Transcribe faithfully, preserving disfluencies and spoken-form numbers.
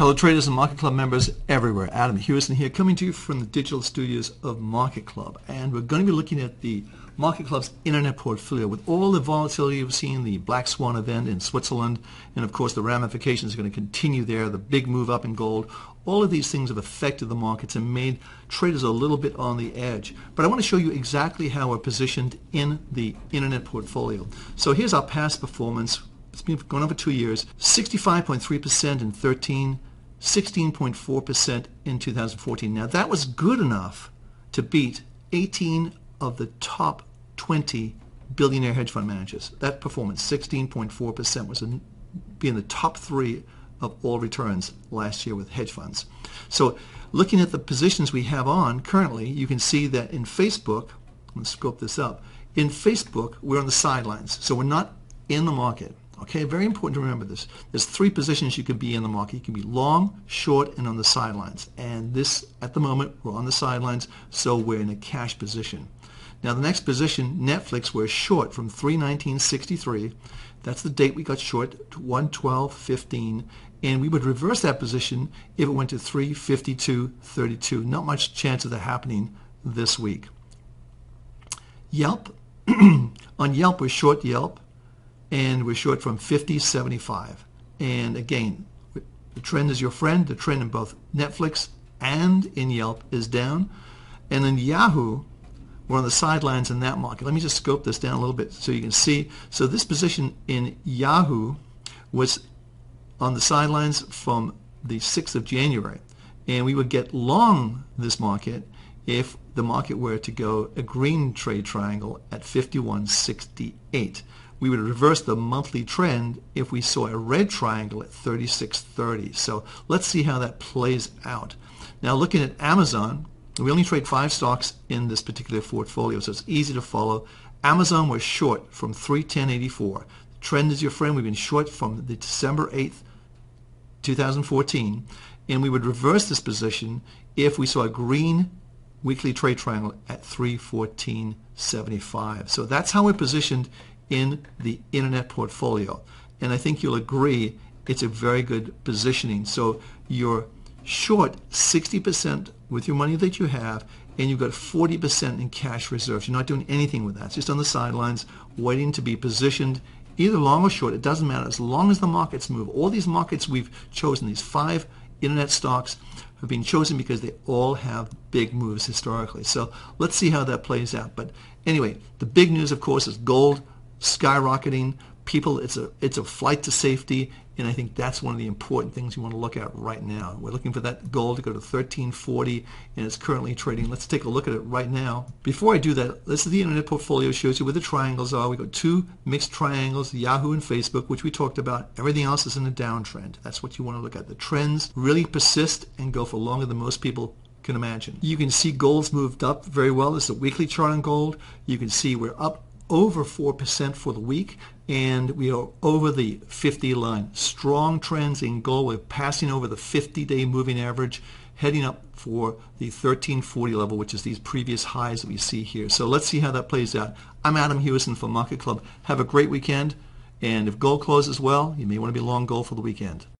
Hello traders and Market Club members everywhere. Adam Hewison here, coming to you from the digital studios of Market Club, and we're going to be looking at the Market Club's internet portfolio. With all the volatility we've seen, the Black Swan event in Switzerland, and of course the ramifications are going to continue there, the big move up in gold, all of these things have affected the markets and made traders a little bit on the edge. But I want to show you exactly how we're positioned in the internet portfolio. So here's our past performance. It's been going on for two years, sixty-five point three percent in thirteen, sixteen point four percent in two thousand fourteen. Now that was good enough to beat eighteen of the top twenty billionaire hedge fund managers. That performance, sixteen point four percent, was in, being the top three of all returns last year with hedge funds. So looking at the positions we have on currently, you can see that in Facebook, let's scope this up, in Facebook we're on the sidelines, so we're not in the market. Okay, very important to remember this. There's three positions you can be in the market. You can be long, short, and on the sidelines. And this, at the moment, we're on the sidelines, so we're in a cash position. Now the next position, Netflix, we're short from three nineteen sixty-three. That's the date we got short, to one twelve fifteen. And we would reverse that position if it went to three fifty-two thirty-two. Not much chance of that happening this week. Yelp. On Yelp, we're short Yelp, and we're short from fifty seventy-five. And again, the trend is your friend. The trend in both Netflix and in Yelp is down. And in Yahoo, we're on the sidelines in that market. Let me just scope this down a little bit so you can see. So this position in Yahoo was on the sidelines from the sixth of January. And we would get long this market if the market were to go a green trade triangle at fifty-one sixty-eight. We would reverse the monthly trend if we saw a red triangle at thirty-six thirty. So let's see how that plays out. Now looking at Amazon, we only trade five stocks in this particular portfolio, so it's easy to follow. Amazon was short from three ten eighty-four. The trend is your friend. We've been short from the December eighth two thousand fourteen, and we would reverse this position if we saw a green weekly trade triangle at three fourteen seventy-five. So that's how we're positioned in the internet portfolio, and I think you'll agree it's a very good positioning. So you're short sixty percent with your money that you have, and you've got forty percent in cash reserves. You're not doing anything with that. It's just on the sidelines waiting to be positioned either long or short. It doesn't matter as long as the markets move. All these markets we've chosen, these five internet stocks, have been chosen because they all have big moves historically. So let's see how that plays out. But anyway, the big news of course is gold skyrocketing. People, it's a it's a flight to safety, and I think that's one of the important things you want to look at right now. We're looking for that gold to go to thirteen forty, and it's currently trading. Let's take a look at it right now. Before I do that, this is the internet portfolio. Shows you where the triangles are. We've got two mixed triangles, Yahoo and Facebook, which we talked about. Everything else is in a downtrend. That's what you want to look at. The trends really persist and go for longer than most people can imagine. You can see gold's moved up very well. This is a weekly chart on gold. You can see we're up over four percent for the week, and we are over the fifty line. Strong trends in gold. We're passing over the fifty-day moving average, heading up for the thirteen forty level, which is these previous highs that we see here. So let's see how that plays out. I'm Adam Hewison from Market Club. Have a great weekend, and if gold closes well, you may want to be long gold for the weekend.